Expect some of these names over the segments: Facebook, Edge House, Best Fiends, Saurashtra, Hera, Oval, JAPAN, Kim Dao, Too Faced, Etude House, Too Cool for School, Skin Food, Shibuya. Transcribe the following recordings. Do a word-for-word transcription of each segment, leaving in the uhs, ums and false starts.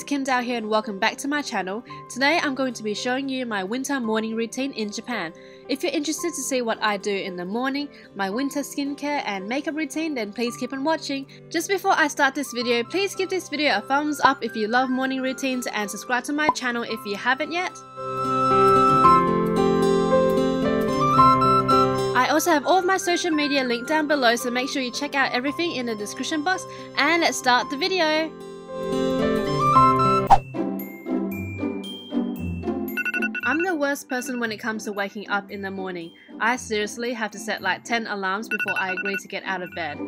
it's Kim Dao here and welcome back to my channel. Today I'm going to be showing you my winter morning routine in Japan. If you're interested to see what I do in the morning, my winter skincare and makeup routine, then please keep on watching. Just before I start this video, please give this video a thumbs up if you love morning routines and subscribe to my channel if you haven't yet. I also have all of my social media linked down below, so make sure you check out everything in the description box, and let's start the video! I'm the worst person when it comes to waking up in the morning. I seriously have to set like ten alarms before I agree to get out of bed.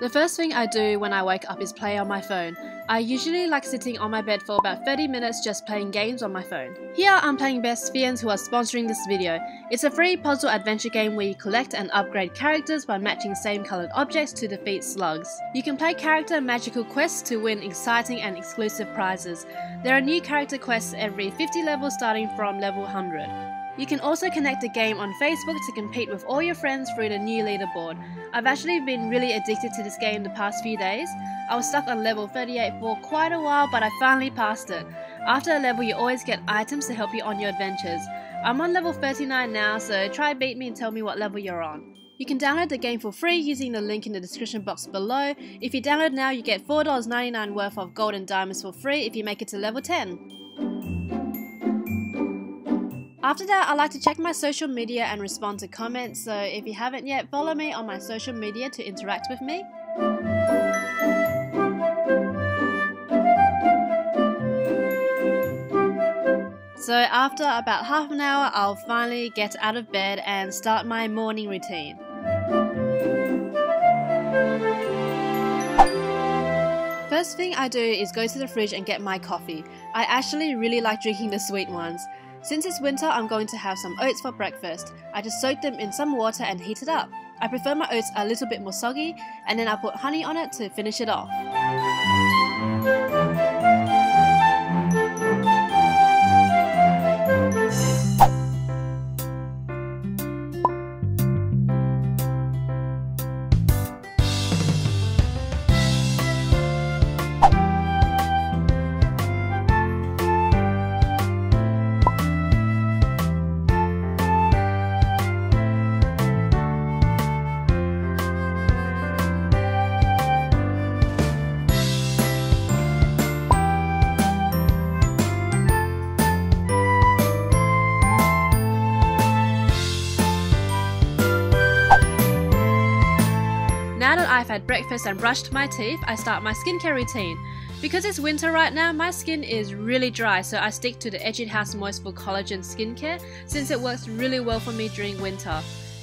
The first thing I do when I wake up is play on my phone. I usually like sitting on my bed for about thirty minutes just playing games on my phone. Here I'm playing Best Fiends, who are sponsoring this video. It's a free puzzle adventure game where you collect and upgrade characters by matching same coloured objects to defeat slugs. You can play character magical quests to win exciting and exclusive prizes. There are new character quests every fifty levels starting from level one hundred. You can also connect the game on Facebook to compete with all your friends through the new leaderboard. I've actually been really addicted to this game the past few days. I was stuck on level thirty-eight for quite a while, but I finally passed it. After a level you always get items to help you on your adventures. I'm on level thirty-nine now, so try beat me and tell me what level you're on. You can download the game for free using the link in the description box below. If you download now, you get four dollars and ninety-nine cents worth of gold and diamonds for free if you make it to level ten. After that, I like to check my social media and respond to comments, so if you haven't yet, follow me on my social media to interact with me. So after about half an hour, I'll finally get out of bed and start my morning routine. First thing I do is go to the fridge and get my coffee. I actually really like drinking the sweet ones. Since it's winter, I'm going to have some oats for breakfast. I just soak them in some water and heat it up. I prefer my oats a little bit more soggy, and then I put honey on it to finish it off. I've had breakfast and brushed my teeth, I start my skincare routine. Because it's winter right now, my skin is really dry, so I stick to the Etude House Moist for Collagen skincare since it works really well for me during winter.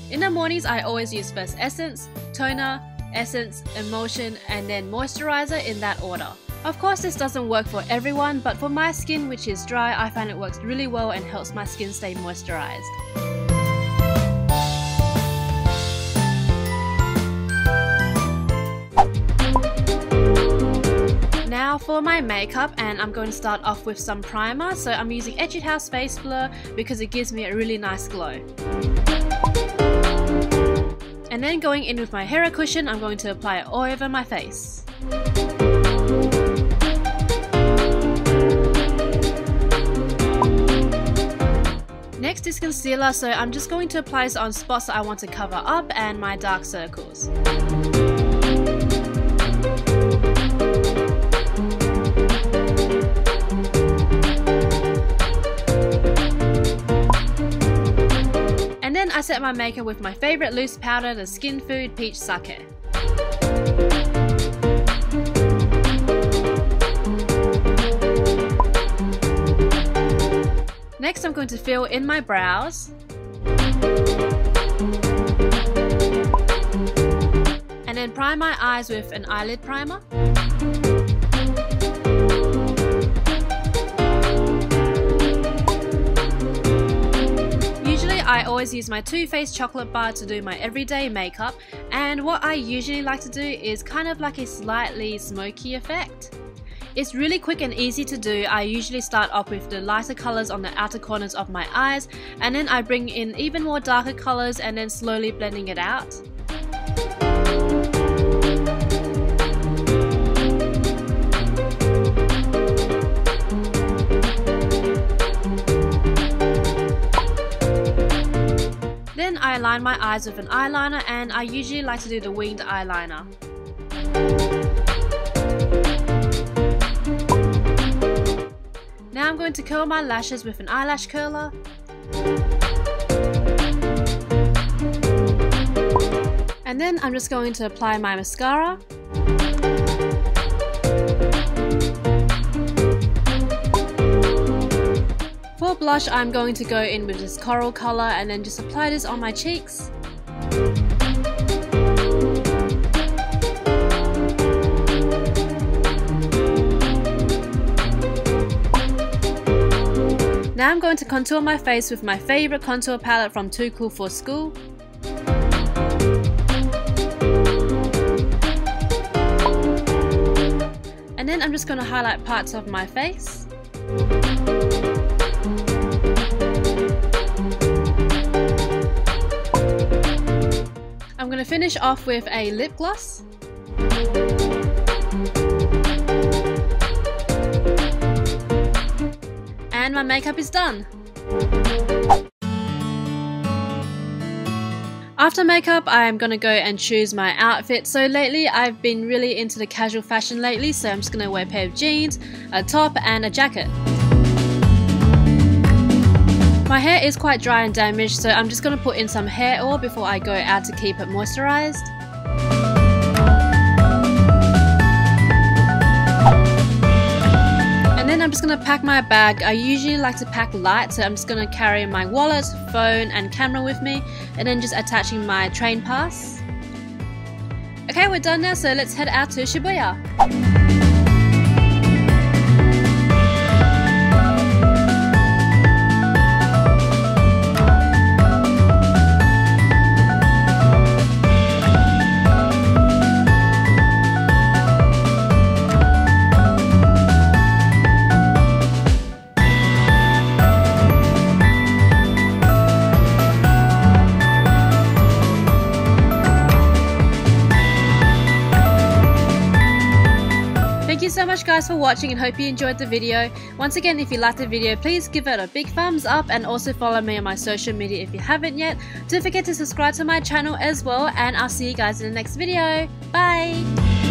In the mornings, I always use first essence, toner, essence, emulsion, and then moisturizer in that order. Of course, this doesn't work for everyone, but for my skin, which is dry, I find it works really well and helps my skin stay moisturized. Now for my makeup, and I'm going to start off with some primer. So I'm using Edge House Face Blur because it gives me a really nice glow. And then going in with my Hera cushion, I'm going to apply it all over my face. Next is concealer, so I'm just going to apply this on spots that I want to cover up and my dark circles. I set my makeup with my favourite loose powder, the Skin Food Peach Sake. Next, I'm going to fill in my brows. And then prime my eyes with an eyelid primer. I always use my Too Faced chocolate bar to do my everyday makeup, and what I usually like to do is kind of like a slightly smoky effect. It's really quick and easy to do. I usually start off with the lighter colors on the outer corners of my eyes, and then I bring in even more darker colors and then slowly blending it out. Then I line my eyes with an eyeliner, and I usually like to do the winged eyeliner. Now I'm going to curl my lashes with an eyelash curler. And then I'm just going to apply my mascara. For blush, I'm going to go in with this coral color and then just apply this on my cheeks. Now I'm going to contour my face with my favorite contour palette from Too Cool for School. And then I'm just going to highlight parts of my face. I'm going to finish off with a lip gloss. And my makeup is done. After makeup, I'm gonna go and choose my outfit. So lately I've been really into the casual fashion lately, so I'm just gonna wear a pair of jeans, a top and a jacket. My hair is quite dry and damaged, so I'm just gonna put in some hair oil before I go out to keep it moisturized. I'm just going to pack my bag. I usually like to pack light, so I'm just going to carry my wallet, phone and camera with me, and then just attaching my train pass. Okay, we're done now, so let's head out to Shibuya. Thank you so much guys for watching, and hope you enjoyed the video. Once again, if you liked the video, please give it a big thumbs up, and also follow me on my social media if you haven't yet. Don't forget to subscribe to my channel as well, and I'll see you guys in the next video. Bye!